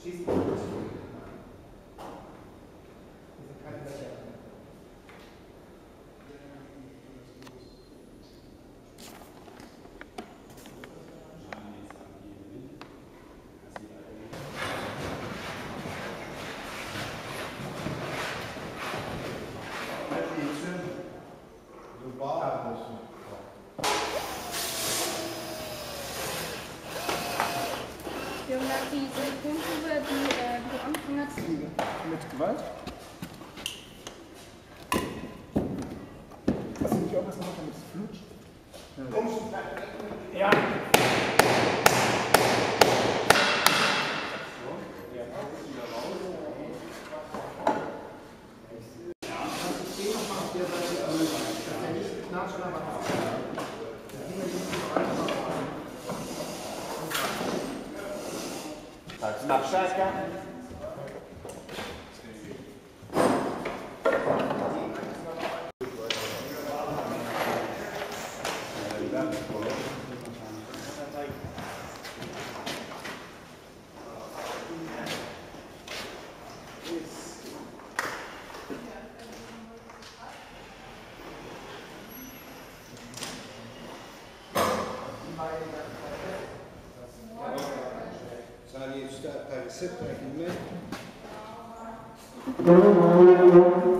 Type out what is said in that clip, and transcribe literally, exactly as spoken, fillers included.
Schließt die Tür zu. Diese keine Löcher. Wir haben gerade die Silikonprobe, die äh, du angefangen hast. Mit Gewalt? Hast du nicht auch was gemacht, damit es flutscht? Ja. Komm schon, ja. Snap Shaka. Start by the sit back in a minute.